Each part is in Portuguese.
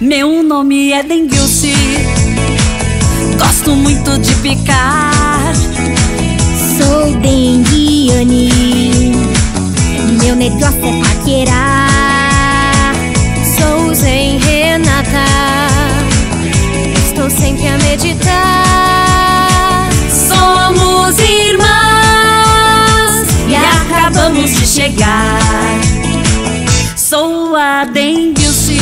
Meu nome é Denguilse, gosto muito de picar. Sou Denguiane, meu negócio é paquerar. Sou Zen Renata, estou sempre a meditar. Somos irmãs e acabamos de chegar. Sou a Denguilse,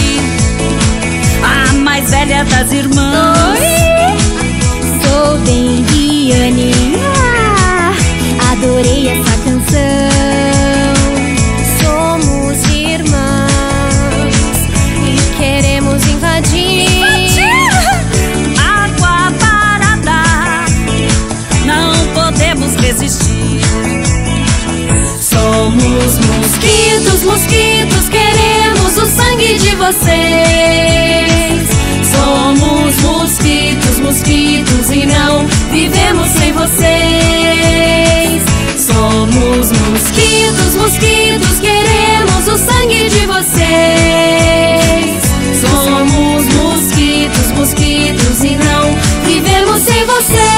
a mais velha das irmãs. Oi! Sou Denguiane, adorei essa canção. Somos irmãs e queremos invadir! Água parada, não podemos resistir. Somos mosquitos, mosquitos, queremos o sangue de vocês. Somos mosquitos, mosquitos, e não vivemos sem vocês. Somos mosquitos, mosquitos, queremos o sangue de vocês. Somos mosquitos, mosquitos, e não vivemos sem vocês.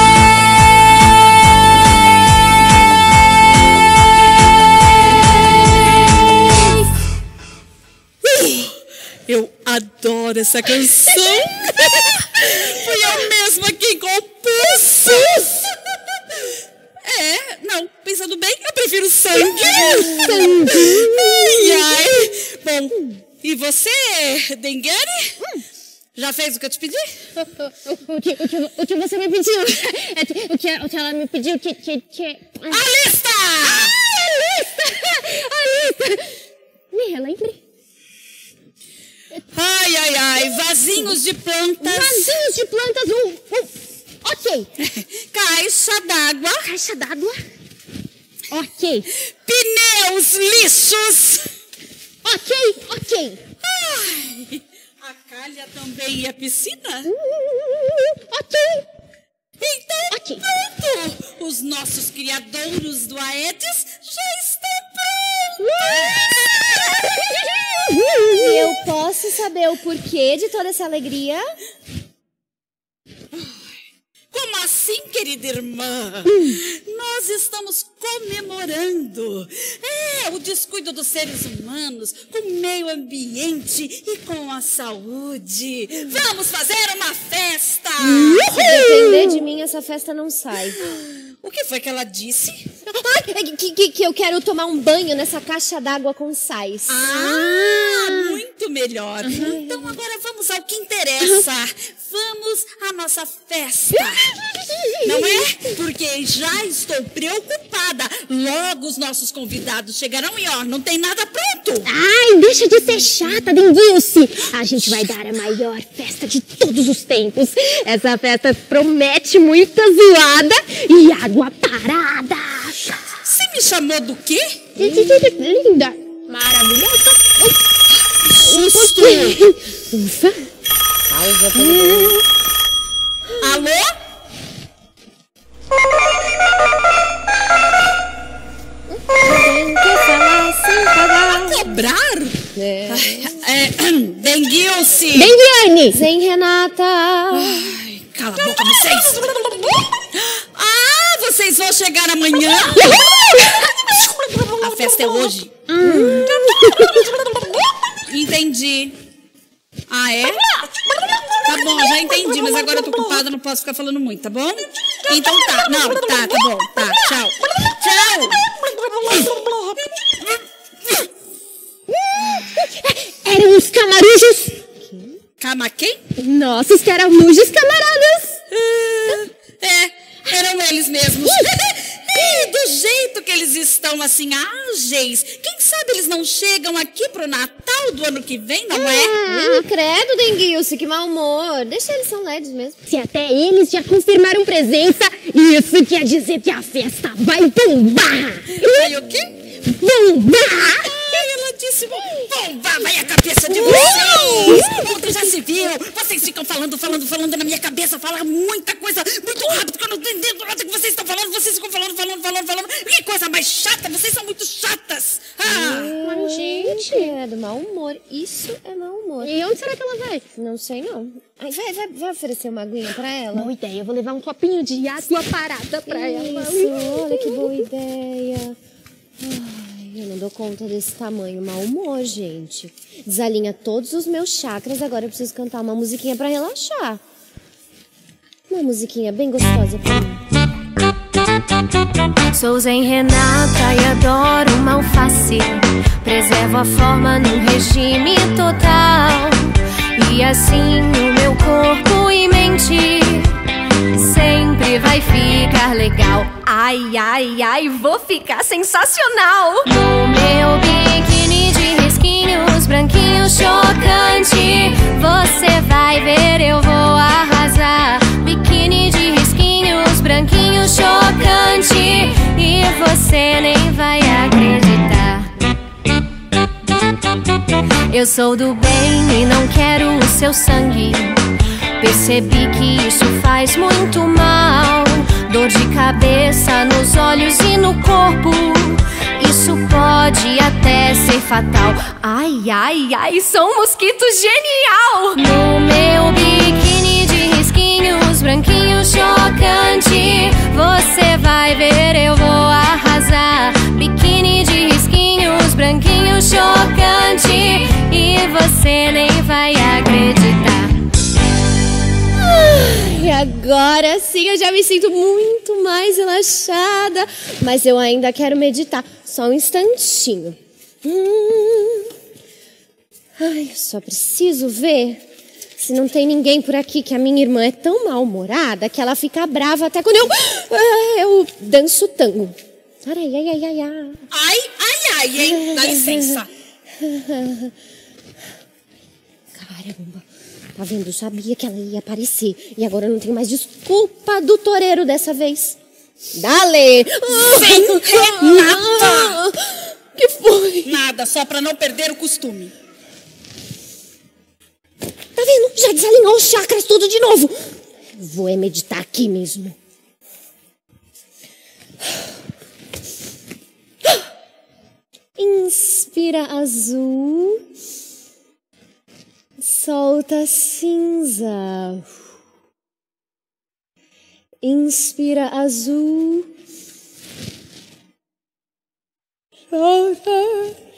Adoro essa canção. Foi eu mesma que compus. É, não, pensando bem, eu prefiro sangue. Ai, ai. Bom, e você, Denguiane? Já fez o que eu te pedi? O que você me pediu? O que ela me pediu? Alista! Alista! Me relembre. Ai, ai, ai, vasinhos de plantas. Vasinhos de plantas, ok. Caixa d'água. Caixa d'água, ok. Pneus, lixos. Ok. Ai, a calha também e a piscina. Ok. Então, pronto. Os nossos criadouros do Aedes já estão prontos. Eu posso saber o porquê de toda essa alegria? Como assim, querida irmã? Nós estamos comemorando o descuido dos seres humanos com o meio ambiente e com a saúde. Vamos fazer uma festa! Se depender de mim, essa festa não sai. O que foi que ela disse? Que eu quero tomar um banho nessa caixa d'água com sais. Muito melhor. Então agora vamos ao que interessa. Vamos à nossa festa. Não é? Porque já estou preocupada. Logo os nossos convidados chegarão e ó, não tem nada pronto. Ai, deixa de ser chata, Denguilse. A gente vai dar a maior festa de todos os tempos. Essa festa promete muita zoada e água parada. Você me chamou do quê? Linda, maravilhosa. Justo. Ufa. Pausa. Alô? Cobrar? Denguilse! Denguiane! Zen Renata! Ai, cala a boca, vocês! Vocês vão chegar amanhã? A festa é hoje. Entendi. Ah, é? Tá bom, já entendi, mas agora eu tô ocupada, não posso ficar falando muito, tá bom? Então tá, não, tá bom, tá, tchau. Tchau! Chama quem? Nossos caramujas camaradas. É, eram eles mesmos. E do jeito que eles estão assim, ágeis. Quem sabe eles não chegam aqui pro Natal do ano que vem, não é? Credo, Denguilse, que mau humor. Deixa eles, são leves mesmo. Se até eles já confirmaram presença, isso quer dizer que a festa vai bombar. Vai o quê? Bombar! Ai, ela disse bombar, vai a cabeça de vocês! Pronto, já se viu? Vocês ficam falando na minha cabeça, falam muita coisa muito rápido, que eu não tô entendendo nada que vocês estão falando, vocês ficam falando. Que coisa mais chata, vocês são muito chatas! Mas, gente, é do mau humor, isso é mau humor. E onde será que ela vai? Não sei, não. Ai, vai oferecer uma aguinha pra ela? Boa ideia, eu vou levar um copinho de água parada pra ela. Isso, olha que boa ideia. Ai, eu não dou conta desse tamanho, mau humor, gente. Desalinha todos os meus chakras, agora eu preciso cantar uma musiquinha pra relaxar. Uma musiquinha bem gostosa pra mim. Sou Zen Renata e adoro uma alface. Preservo a forma num regime total. E assim o meu corpo e mente sempre vai ficar legal. Ai, ai, ai, vou ficar sensacional. O meu biquíni de risquinhos branquinho chocante, você vai ver, eu vou arrasar. Biquíni de risquinhos branquinho chocante, e você nem vai acreditar. Eu sou do bem e não quero o seu sangue. Percebi que isso faz muito mal. Dor de cabeça nos olhos e no corpo, isso pode até ser fatal. Ai, ai, ai, sou um mosquito genial. No meu biquíni de risquinhos branquinho chocante, você vai ver, eu vou arrasar. Biquíni de risquinhos branquinho chocante, e você nem vai acreditar. E agora sim eu já me sinto muito mais relaxada. Mas eu ainda quero meditar. Só um instantinho. Ai, eu só preciso ver se não tem ninguém por aqui. Que a minha irmã é tão mal-humorada que ela fica brava até quando eu danço tango. Ai, ai, ai, ai, ai. Ai, ai, ai, hein? Dá licença. Caramba. Tá vendo? Eu sabia que ela ia aparecer. E agora eu não tenho mais desculpa do toureiro dessa vez. Dale! Zen Renata! Que foi? Nada, só pra não perder o costume. Tá vendo? Já desalinhou os chakras tudo de novo. Vou é meditar aqui mesmo. Inspira azul. Solta cinza. Inspira azul. Solta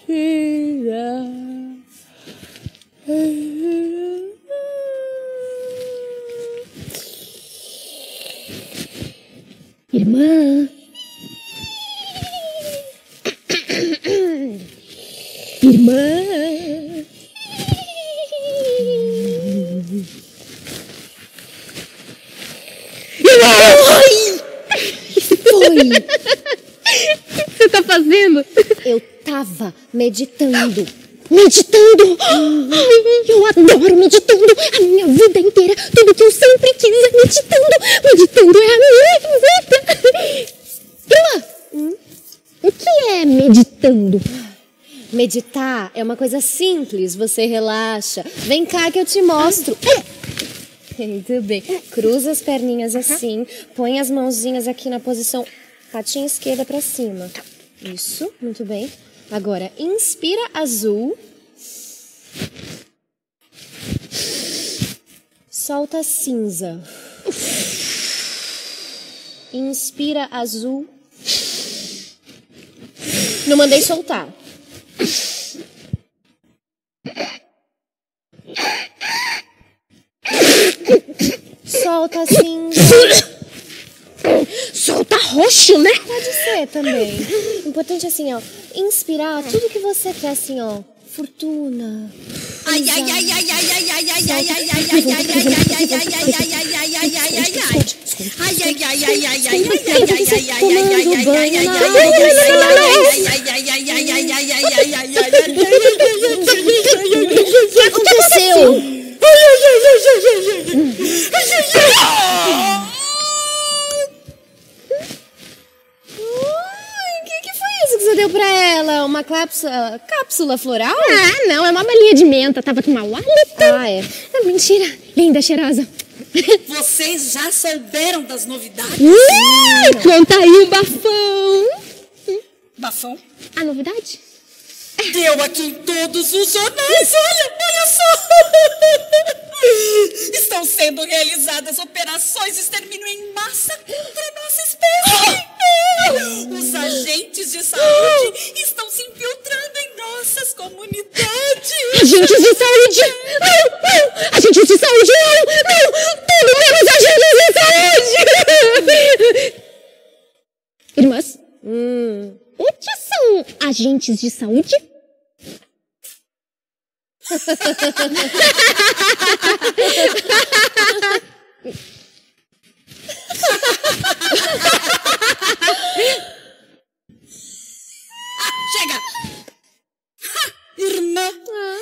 cinza. Irmã. Irmã. O que você tá fazendo? Eu tava meditando. Meditando? Eu adoro meditando. A minha vida inteira, tudo que eu sempre quis é meditando. Meditando é a minha vida. Irmã, o que é meditando? Meditar é uma coisa simples. Você relaxa. Vem cá que eu te mostro. Muito bem. Cruza as perninhas assim. Põe as mãozinhas aqui na posição patinha esquerda pra cima. Isso, muito bem. Agora, inspira azul. Solta cinza. Inspira azul. Não mandei soltar. Solta cinza. Solta roxo, né? Pode ser também. Importante assim, ó. Inspirar tudo que você quer, assim, ó. Fortuna. Cápsula floral? Ah, não, é uma balinha de menta. Tava com uma hálito. Ah, é. Ah, mentira. Linda, cheirosa. Vocês já souberam das novidades? Conta aí o bafão. Bafão? A novidade? Deu aqui em todos os jornais. Olha só. Estão sendo realizadas operações de extermínio em massa contra nossa espécie. Os agentes de saúde estão se infiltrando em nossas comunidades. Agentes de saúde! Não! Agentes de saúde! Não! Tudo menos agentes de saúde! Irmãs, o que são agentes de saúde? Chega! Irmã,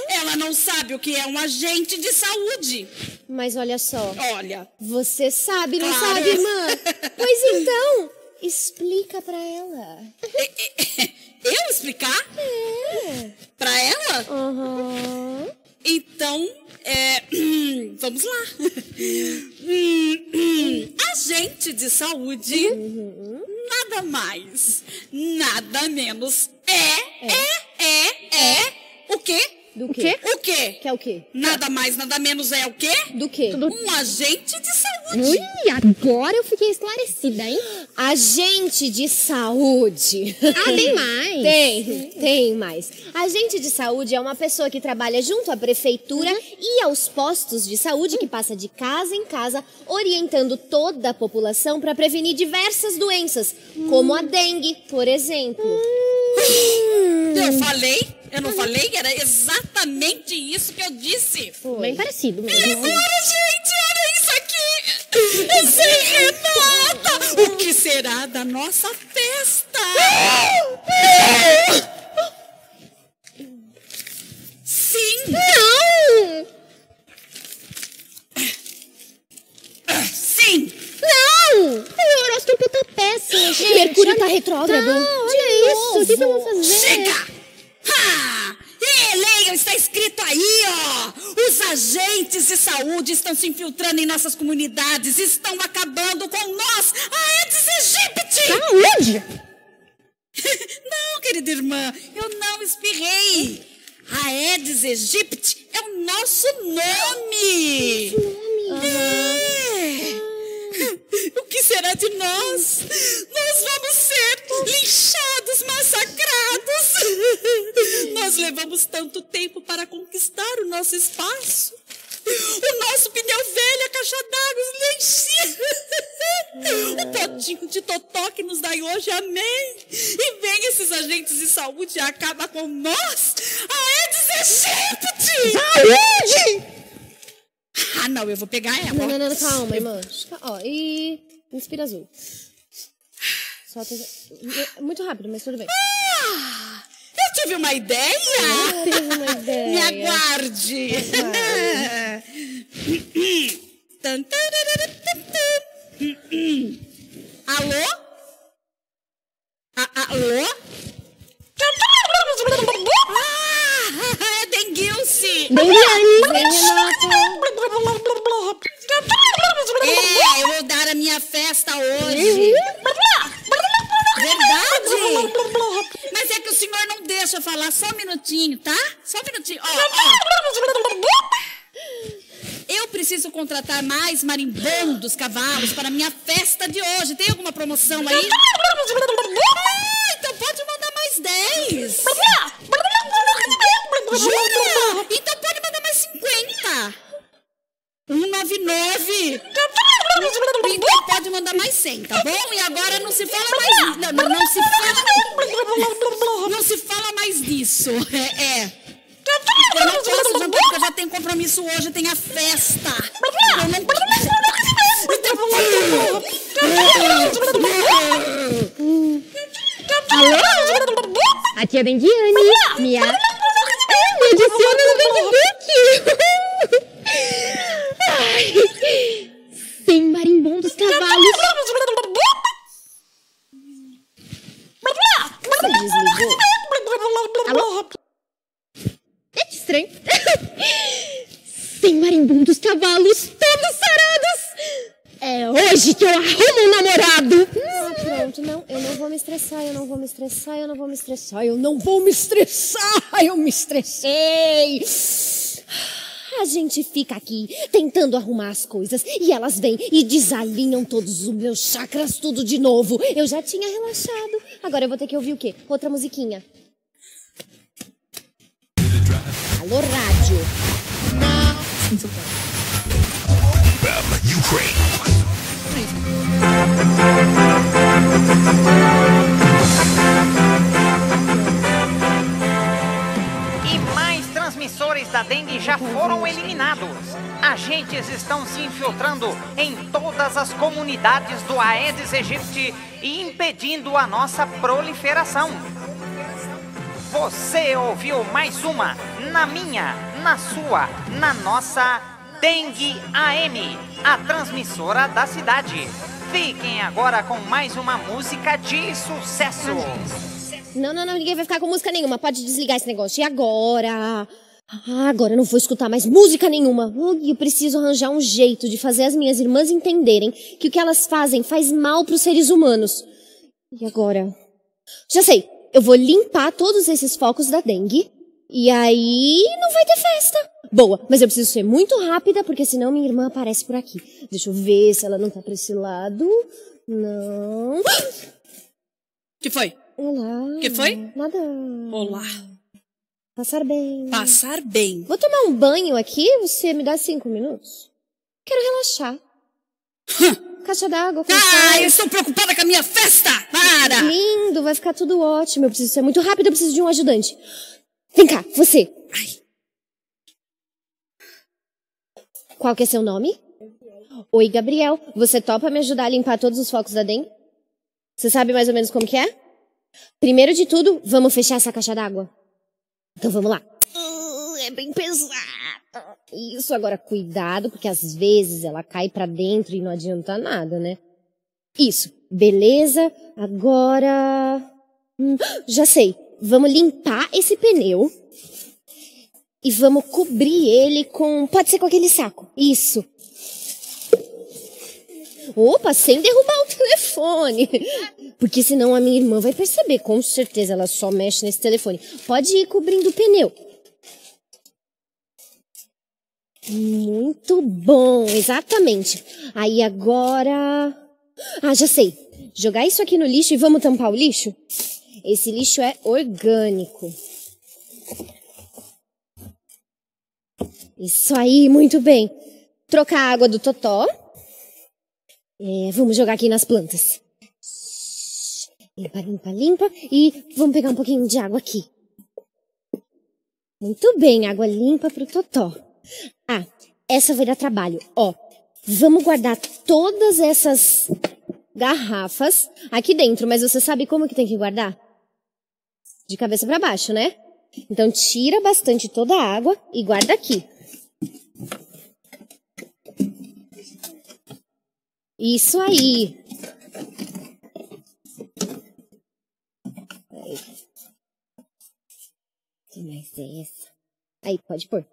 ela não sabe o que é um agente de saúde. Mas olha só. Olha. Você sabe, não sabe, irmã? Pois então, explica pra ela. Eu explicar? É. Pra ela? Uhum. Então, vamos lá. Agente de saúde, nada mais, nada menos, o quê? Do quê? O quê? Que é o quê? Nada mais, nada menos é o quê? Do quê? Um agente de saúde. Ui, agora eu fiquei esclarecida, hein? Agente de saúde. Ah, tem mais? Tem mais. Agente de saúde é uma pessoa que trabalha junto à prefeitura e aos postos de saúde, que passa de casa em casa, orientando toda a população para prevenir diversas doenças, como a dengue, por exemplo. Eu não falei? Era exatamente isso que eu disse. Foi. Bem parecido mesmo. E agora, gente, olha isso aqui. É Zen Renata. O que será da nossa festa? Sim. Não. Sim. Não. O horóscopo tá péssimo, gente. Mercúrio tá retrógrado. Não, olha isso. O que eu vou fazer? Chega. Leiam, está escrito aí, ó. Os agentes de saúde estão se infiltrando em nossas comunidades. Estão acabando com nós. Aedes aegypti! Saúde? Não, querida irmã, eu não espirrei. Aedes aegypti é o nosso nome. O que será de nós? Nós vamos ser linchados, massacrados. Nós levamos tanto tempo para conquistar o nosso espaço. O nosso pneu velho, a caixa d'água, os lencinhos. O potinho de totó que nos dai hoje, amém. E vem esses agentes de saúde e acaba com nós. Aedes aegypti! Saúde! Ah, não, eu vou pegar ela. Não, calma, irmã. Ó, e... inspira azul. Solta... Muito rápido, mas tudo bem. Ah! Eu tive uma ideia! Me aguarde! Alô? Alô? Ah! É Denguilse! Denguiane! Eu vou dar a minha festa hoje. Verdade? Mas é que o senhor não deixa eu falar. Só um minutinho, tá? Só um minutinho. Eu preciso contratar mais marimbondos cavalos para a minha festa de hoje. Tem alguma promoção aí? Ah, então pode mandar mais 10. Jura? Então pode mandar mais 50. 199! Então pode mandar mais 100, tá bom? E agora não se fala mais... Não se fala mais disso. Eu não posso juntar isso hoje tem a festa. Alô? A tia Denguiane. Minha... Ai, me adiciona no Facebook. Ai... Sem marimbom dos cavalos. Alô? É que estranho. Sem marimbom dos cavalos, todos sarados. É hoje que eu arrumo um namorado. Ah, pronto, não, eu não vou me estressar, eu não vou me estressar, eu não vou me estressar, eu não vou me estressar, eu me estressei. A gente fica aqui tentando arrumar as coisas e elas vêm e desalinham todos os meus chakras, tudo de novo. Eu já tinha relaxado, agora eu vou ter que ouvir o quê? Outra musiquinha. Alô, rádio. E mais transmissores da dengue já foram eliminados. Agentes estão se infiltrando em todas as comunidades do Aedes aegypti e impedindo a nossa proliferação. Você ouviu mais uma na minha, na sua, na nossa Dengue AM, a transmissora da cidade. Fiquem agora com mais uma música de sucesso. Não, não, não, ninguém vai ficar com música nenhuma. Pode desligar esse negócio. E agora? Ah, agora eu não vou escutar mais música nenhuma. Eu preciso arranjar um jeito de fazer as minhas irmãs entenderem que o que elas fazem faz mal para os seres humanos. E agora? Já sei. Eu vou limpar todos esses focos da dengue. E aí não vai ter festa. Boa, mas eu preciso ser muito rápida, porque senão minha irmã aparece por aqui. Deixa eu ver se ela não tá pra esse lado. Não. Que foi? Olá. Que foi? Nada. Olá. Passar bem. Passar bem. Vou tomar um banho aqui, você me dá 5 minutos? Quero relaxar. Caixa d'água. Ah, eu estou preocupada com a minha festa. Para. Lindo, vai ficar tudo ótimo. Eu preciso ser muito rápido, eu preciso de um ajudante. Vem cá, você. Ai. Qual que é seu nome? Oi, Gabriel. Você topa me ajudar a limpar todos os focos da dengue? Você sabe mais ou menos como que é? Primeiro de tudo, vamos fechar essa caixa d'água. Então vamos lá. É bem pesado. Isso, agora cuidado, porque às vezes ela cai pra dentro e não adianta nada, né? Isso, beleza. Agora... já sei. Vamos limpar esse pneu e vamos cobrir ele com... Pode ser com aquele saco. Isso. Opa, sem derrubar o telefone. Porque senão a minha irmã vai perceber. Com certeza ela só mexe nesse telefone. Pode ir cobrindo o pneu. Muito bom, exatamente. Aí agora... Ah, já sei. Jogar isso aqui no lixo e vamos tampar o lixo? Esse lixo é orgânico. Isso aí, muito bem. Trocar a água do totó. É, vamos jogar aqui nas plantas. Limpa, limpa, limpa. E vamos pegar um pouquinho de água aqui. Muito bem, água limpa pro totó. Ah, essa vai dar trabalho. Ó, vamos guardar todas essas garrafas aqui dentro. Mas você sabe como que tem que guardar? De cabeça pra baixo, né? Então tira bastante toda a água e guarda aqui. Isso aí. Que mais é essa? Aí, pode pôr.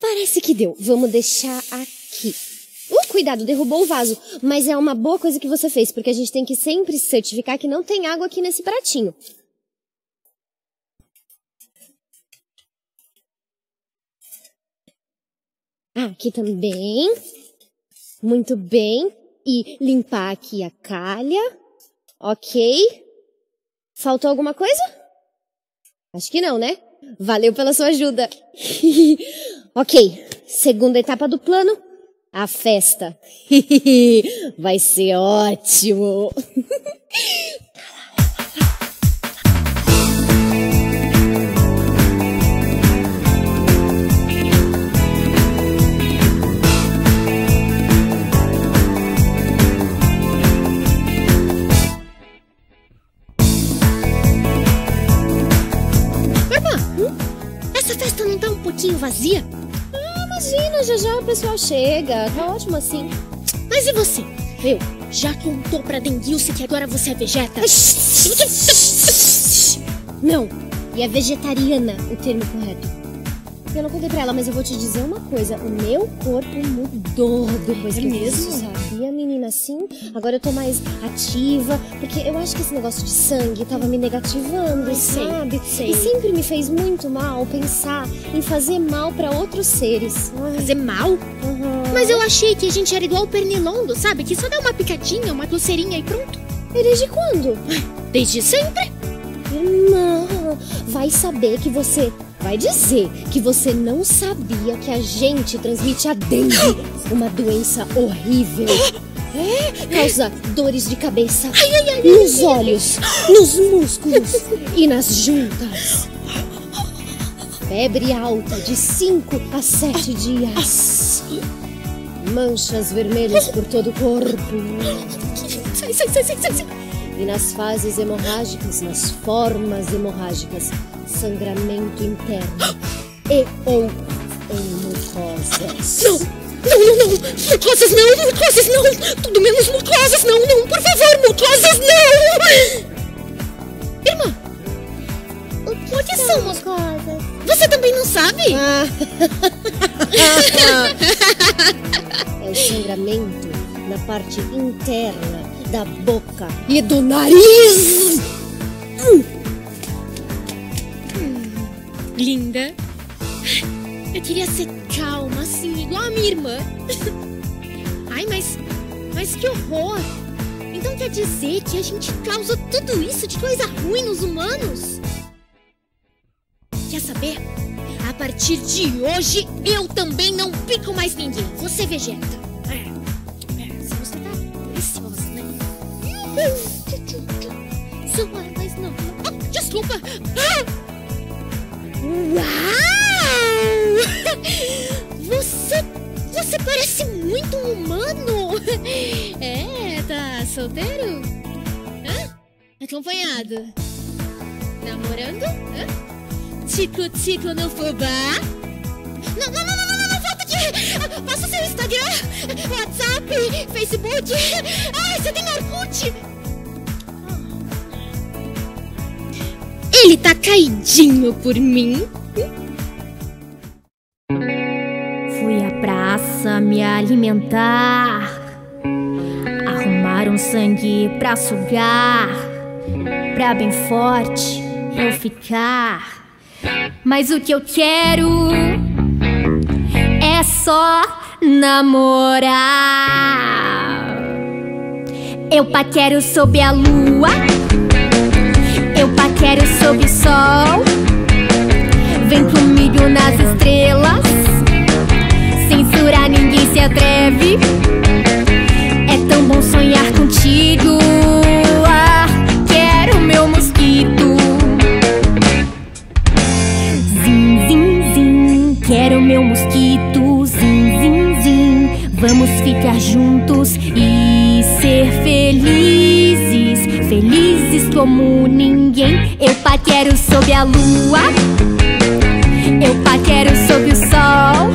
Parece que deu. Vamos deixar aqui. Cuidado, derrubou o vaso. Mas é uma boa coisa que você fez, porque a gente tem que sempre certificar que não tem água aqui nesse pratinho. Ah, aqui também. Muito bem. E limpar aqui a calha. Ok. Faltou alguma coisa? Acho que não, né? Valeu pela sua ajuda. Ok, segunda etapa do plano, a festa. Vai ser ótimo. vazia. Ah, imagina, já já o pessoal chega. Tá ótimo assim. Mas e você? Meu, já contou pra Denguilse que agora você é vegeta? Não, e é vegetariana o termo correto. Eu não contei pra ela, mas eu vou te dizer uma coisa. O meu corpo mudou depois que eu mesmo, sabia, menina, assim. Agora eu tô mais ativa, porque eu acho que esse negócio de sangue tava me negativando, sabe? Sei. E sempre me fez muito mal pensar em fazer mal pra outros seres. Ai. Fazer mal? Uhum. Mas eu achei que a gente era igual o pernilongo, sabe? Que só dá uma picadinha, uma coceirinha e pronto. E desde quando? Desde sempre. Irmã, vai saber que você... Vai dizer que você não sabia que a gente transmite a dengue, uma doença horrível. Causa dores de cabeça, nos olhos, nos músculos e nas juntas. Febre alta de 5 a 7 dias. Manchas vermelhas por todo o corpo. Sai. E nas fases hemorrágicas, nas formas hemorrágicas, sangramento interno e ou mucosas. Não, mucosas não, tudo menos mucosas, não, por favor, mucosas não! Irmã, o que são mucosas? Você também não sabe? É o sangramento na parte interna da boca e do nariz! Linda, eu queria ser calma, assim, igual a minha irmã. Ai, mas que horror! Então quer dizer que a gente causa tudo isso de coisa ruim nos humanos? Quer saber? A partir de hoje, eu também não pico mais ninguém. Você vegeta. Se você tá preciosa, né? Mas não. Oh, desculpa! Uau! Você parece muito humano! É, tá solteiro? Hã? Acompanhado? Namorando? Hã? Tico no fubá? Não, volta aqui! Passa seu Instagram, WhatsApp, Facebook! Ai, você tem Orkut! Ele tá caidinho por mim. Fui à praça me alimentar. Arrumaram sangue pra sugar, pra bem forte eu ficar. Mas o que eu quero é só namorar. Eu paquero sob a lua, eu paquero sob o sol. Vem comigo nas estrelas, censurar ninguém se atreve. É tão bom sonhar contigo. Ah, quero meu mosquito. Zin, zin, zin, quero meu mosquito. Zin, zin, zin, vamos ficar juntos e ser felizes. Felizes como ninguém. Eu paquero sob a lua, eu paquero sob o sol.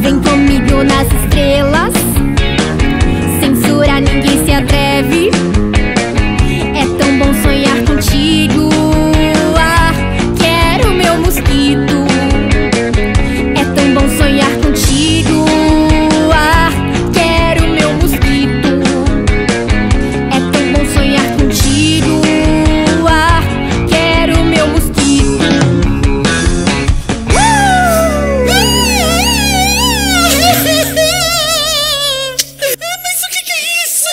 Vem comigo nas estrelas, censura ninguém se atreve. É tão bom sonhar contigo. Ah, quero meu mosquito. É tão bom sonhar contigo. Ah, quero meu mosquito. É tão bom sonhar contigo. Ah, quero meu mosquito. Mas o que é isso?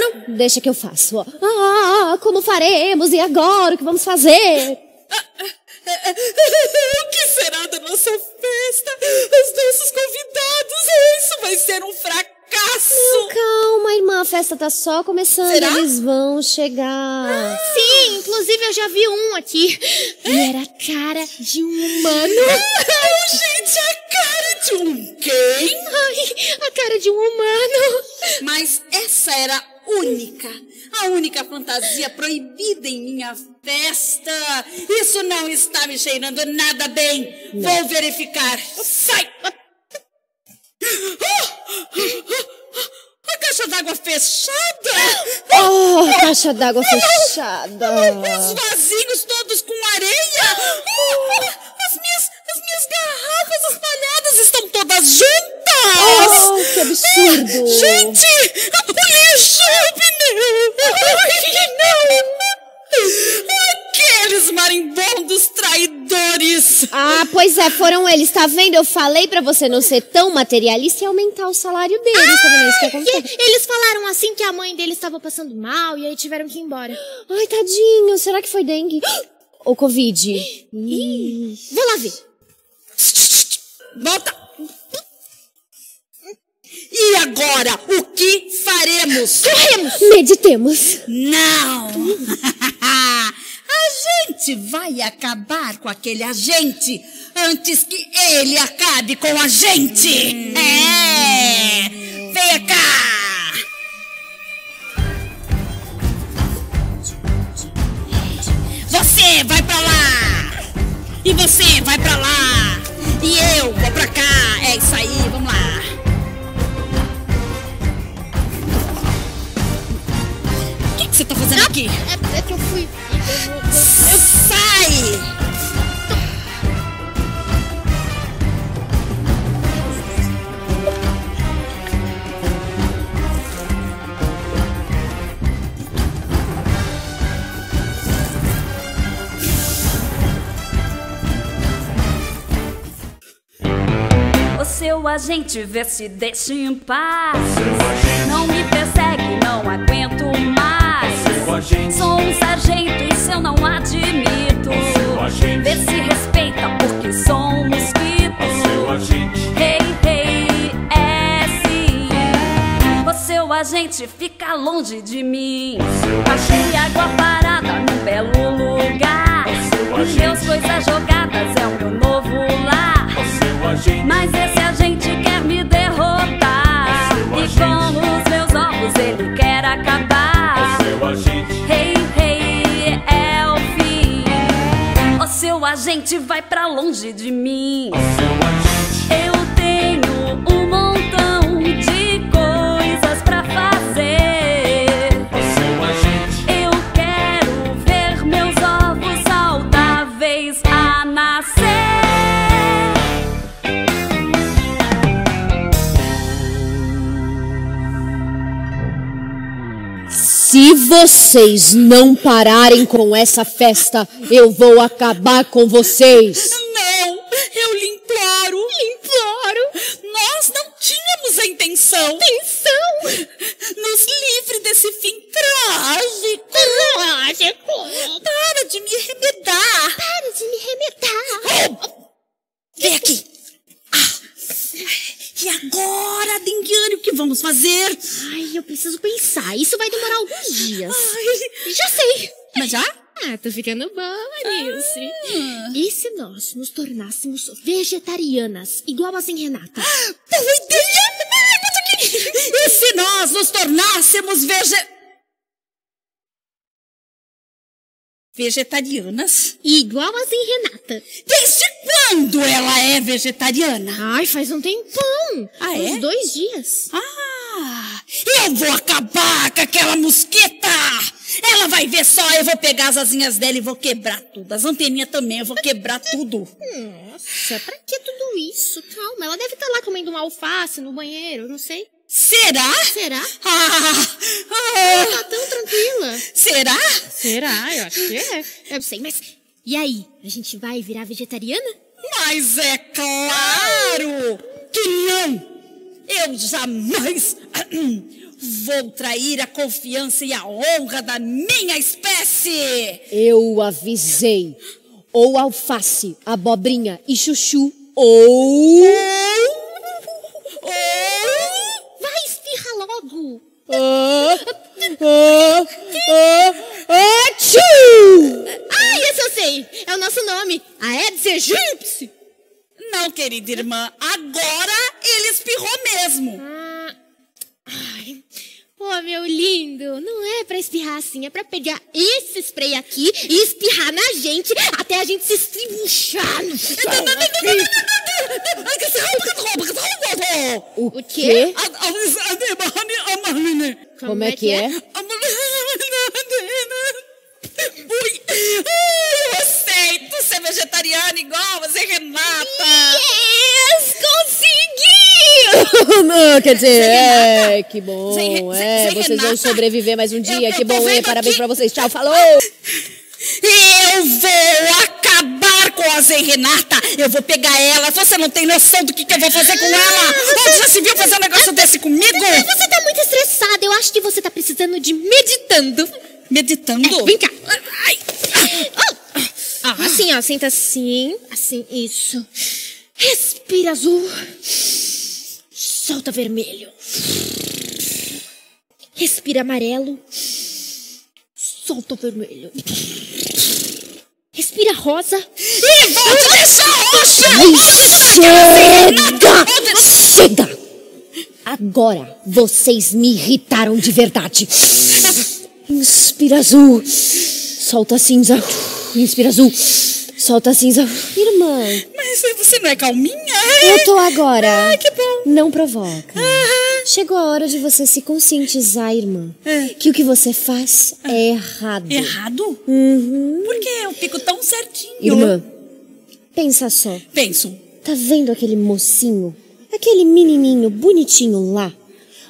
Não. Deixa que eu faço, ó. Ah, como faremos? E agora? O que vamos fazer? O que será da nossa festa? Os nossos convidados? Isso vai ser um fracasso! Não, calma, irmã. A festa tá só começando. Será? Eles vão chegar. Sim, inclusive eu já vi um aqui. E era a cara de um humano. Não, gente, a cara de um gay? Ai, a cara de um humano. Mas essa era única, a única fantasia proibida em minha festa. Isso não está me cheirando nada bem. Não. Vou verificar. Sai! A caixa d'água fechada? Oh, a caixa d'água fechada. Os vasinhos todos com areia. As minhas garrafas espalhadas estão todas juntas. Oh, que absurdo. Gente, a polícia, o pneu. Aqueles marimbondos traidores. Ah, pois é, foram eles. Tá vendo? Eu falei pra você não ser tão materialista e aumentar o salário deles. Tá vendo isso que acontece? Eles falaram assim que a mãe deles estava passando mal e aí tiveram que ir embora. Ai, tadinho. Será que foi dengue? Ou Covid? Vou lá ver. Volta! E agora, o que faremos? Corremos! Meditemos! Não! A gente vai acabar com aquele agente antes que ele acabe com a gente! É! Vem cá! Você vai pra lá! E você vai pra lá! E eu vou pra cá! É isso aí, vamos lá! O que você tá fazendo aqui? É que eu fui... Sai! Seu agente vê se deixa em paz. Não me persegue, não aguento mais. Sou um sargento e se eu não admito, vê se respeita porque sou um mosquito. Hey, hey, S. O seu agente fica longe de mim. Achei água parada num belo lugar. Meus coisas jogadas é o meu novo lar. Mas esse agente quer me derrotar. E com os meus ovos ele quer acabar. Hey, hey, é o fim. O seu agente vai pra longe de mim. Eu tenho um montão de coisas pra fazer. Eu quero ver meus ovos saudáveis a nascer. Se vocês não pararem com essa festa, eu vou acabar com vocês. Não, eu lhe imploro. Nós não tínhamos a intenção. Nos livre desse fim trágico. Para de me remedar. Oh, vem aqui. E agora, Denguiane, o que vamos fazer? Ai, eu preciso pensar. Isso vai demorar alguns dias. Ai. Já sei. Mas já? Ah, tô ficando boa, Lucy. E se nós nos tornássemos vegetarianas, igual a Zen Renata? Boa ideia! E se nós nos tornássemos vegetarianas? Igual a Zen Renata. Desde quando ela é vegetariana? Ai, faz um tempão. Ah, é? Uns 2 dias. Ah, eu vou acabar com aquela mosqueta. Ela vai ver só, eu vou pegar as asinhas dela e vou quebrar tudo. As anteninhas também, eu vou quebrar tudo. Nossa, pra que tudo isso? Calma, ela deve estar lá comendo uma alface no banheiro, não sei. Será? Ela tá tão tranquila. Será? Eu acho que é. Eu sei, mas... E aí? A gente vai virar vegetariana? Mas é claro que não! Eu jamais vou trair a confiança e a honra da minha espécie! Eu avisei. Ou alface, abobrinha e chuchu, esse eu sei! É o nosso nome! Aedes aegypti! Não, querida irmã, agora ele espirrou mesmo! Oh, meu lindo, não é pra espirrar assim, é pra pegar esse spray aqui e espirrar na gente até a gente se estribuchar no chão. O quê? Como é que é? Eu aceito ser vegetariana igual você, Renata. Yes, consegui! Não, quer dizer, é, que bom, é, vocês vão sobreviver mais um dia, que bom, é, parabéns pra vocês, tchau, falou! Eu vou acabar com a Zen Renata, eu vou pegar ela, você não tem noção do que eu vou fazer com ela! Onde já se viu fazer um negócio desse comigo? Você tá muito estressada, eu acho que você tá precisando de meditando. Meditando? É, vem cá. Ai. Oh. Ah. Assim, ó, senta assim, assim, isso. Respira azul. Solta vermelho. Respira amarelo. Solta o vermelho. Respira rosa. E vou te deixar roxa! Chega! Agora vocês me irritaram de verdade. Inspira azul, solta cinza, inspira azul, solta cinza. Irmã. Mas você não é calminha? Eu tô agora. Ah, que bom. Não provoca. Ah. Chegou a hora de você se conscientizar, irmã, que o que você faz é errado. Errado? Uhum. Por que eu fico tão certinho? Irmã, pensa só. Penso. Tá vendo aquele mocinho, aquele menininho bonitinho lá?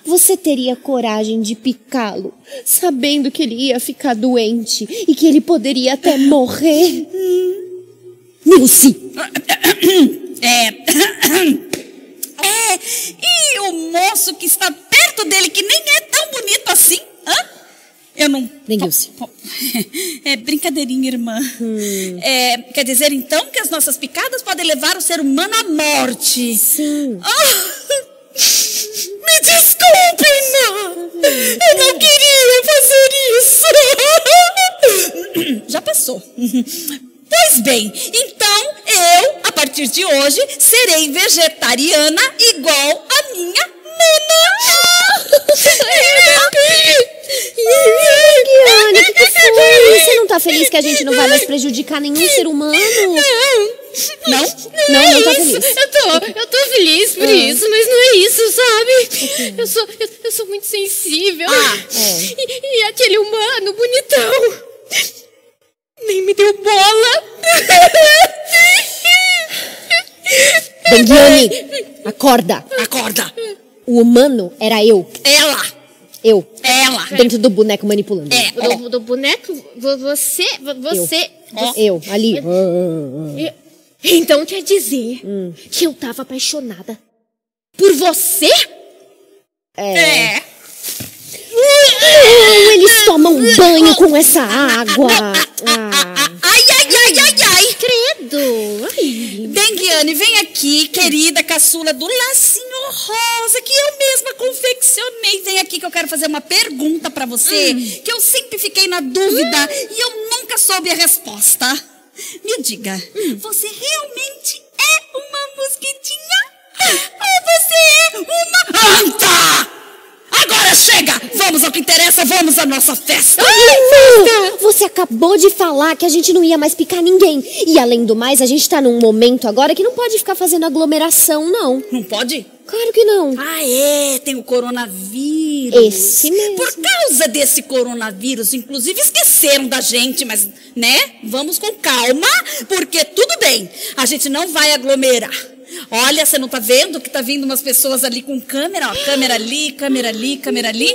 Você teria coragem de picá-lo, sabendo que ele ia ficar doente e que ele poderia até morrer? Lucy! E o moço que está perto dele, que nem é tão bonito assim? Hã? Eu não... Denguilse. É brincadeirinha, irmã. Quer dizer, então, que as nossas picadas podem levar o ser humano à morte? Sim. Me desculpem, não. Eu não queria fazer isso. Já passou. Pois bem, então eu, a partir de hoje, serei vegetariana igual a minha mana. Denguiane, o que foi? Você não tá feliz que a gente não vai mais prejudicar nenhum ser humano? Não? Não tá feliz. Eu tô feliz por isso, mas não é isso, sabe? Eu sou muito sensível. E aquele humano bonitão nem me deu bola. Denguiane, acorda. Acorda. O humano era eu. Ela. Eu. Ela. Dentro do boneco manipulando. Do boneco? Você. Eu. Ali. Então quer dizer que eu tava apaixonada por você? Eles tomam banho com essa água. Ai. Credo. Ai. Denguiane, vem aqui, querida caçula do lacinho rosa, que eu mesma confeccionei. Vem aqui que eu quero fazer uma pergunta pra você, que eu sempre fiquei na dúvida e eu nunca soube a resposta. Me diga, você realmente é uma mosquitinha? Ou você é uma anta? Agora chega! Vamos ao que interessa, vamos à nossa festa! Você acabou de falar que a gente não ia mais picar ninguém. E além do mais, a gente tá num momento agora que não pode ficar fazendo aglomeração, não. Não pode? Claro que não. Tem o coronavírus. Esse mesmo. Por causa desse coronavírus, inclusive esqueceram da gente, mas, né? Vamos com calma, porque tudo bem, a gente não vai aglomerar. Olha, você não tá vendo que tá vindo umas pessoas ali com câmera? Ó, câmera ali, câmera ali, câmera ali.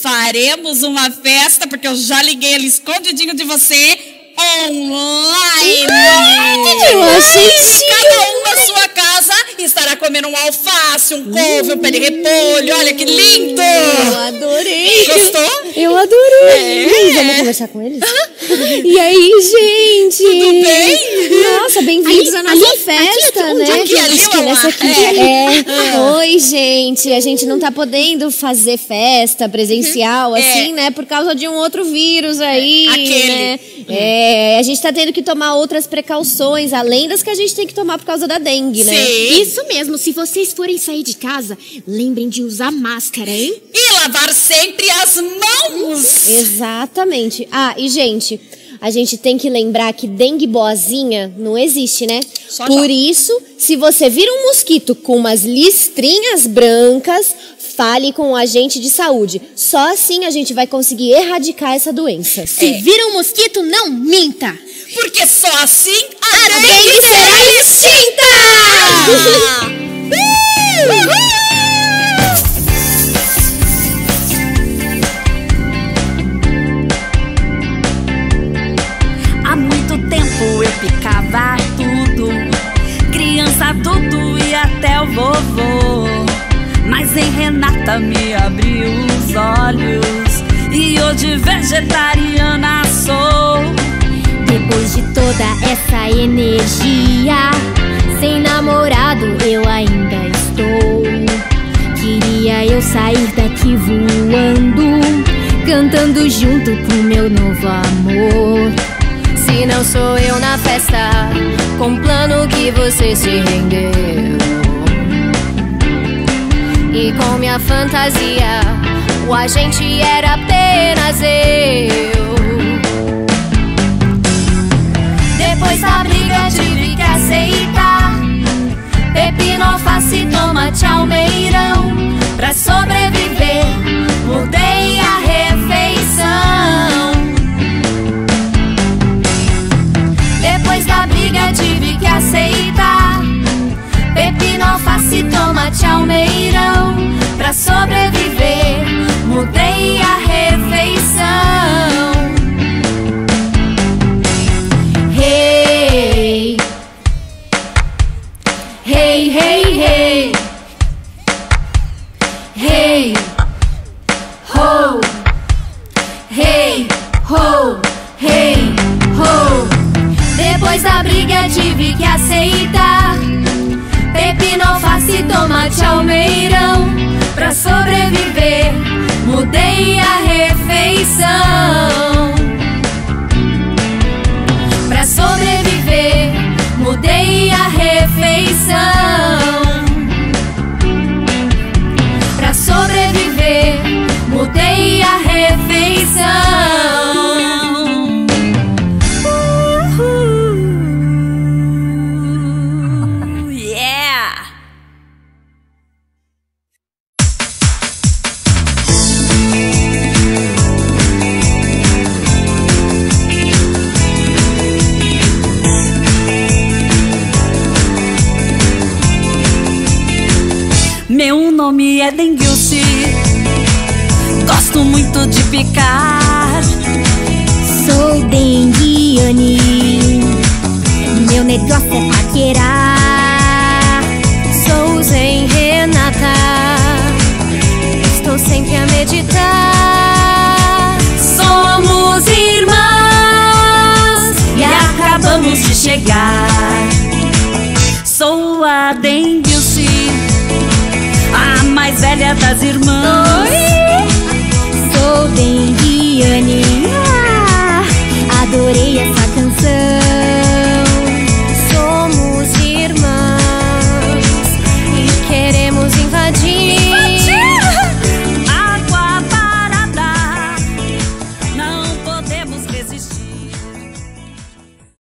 Faremos uma festa, porque eu já liguei ali escondidinho de você, online. Cada um na sua casa estará comendo um alface, um couve, um pé de repolho. Olha que lindo! Eu adorei! Gostou? Eu adorei. É. Vamos conversar com eles? E aí, gente? Tudo bem? Nossa, bem-vindos à nossa festa, aqui, né? Aqui, ali, nessa aqui. Oi, gente. A gente não tá podendo fazer festa presencial, assim, né? Por causa de um outro vírus aí, né? A gente tá tendo que tomar outras precauções, além das que a gente tem que tomar por causa da dengue, né? Sim. Isso mesmo. Se vocês forem sair de casa, lembrem de usar máscara, hein? E lavar sempre as mãos! Exatamente. Ah, e gente, a gente tem que lembrar que dengue boazinha não existe, né? Só por isso, se você vira um mosquito com umas listrinhas brancas, fale com o agente de saúde. Só assim a gente vai conseguir erradicar essa doença. Se vira um mosquito, não minta! Porque só assim a dengue será extinta! Uhul! Eu picava tudo, criança, adulto e até o vovô. Mas em Renata me abriu os olhos e hoje vegetariana sou. Depois de toda essa energia, sem namorado eu ainda estou. Queria eu sair daqui voando, cantando junto pro meu novo amor. Se não sou eu na festa, com plano que você se rendeu, e com minha fantasia, o agente era apenas eu. Depois da briga tive que aceitar pepino, alface, tomate, almeirão. Pra sobreviver, mudei a refeição. Depois da briga tive que aceitar pepino, alface, tomate, almeirão. Pra sobreviver, mudei a refeição. Hey, hey, hey, hey, hey, ho, hey, ho, hey, ho. Depois da briga tive que aceitar pepino, alface, tomate, almeirão. Pra sobreviver, mudei a refeição. Pra sobreviver, mudei a refeição. Pra sobreviver, mudei a refeição. Meu nome é Denguilse, gosto muito de picar. Sou Denguiane, meu negócio é paquerar. Sou Zen Renata, estou sempre a meditar. Somos irmãs e acabamos de chegar. Sou a Denguilse.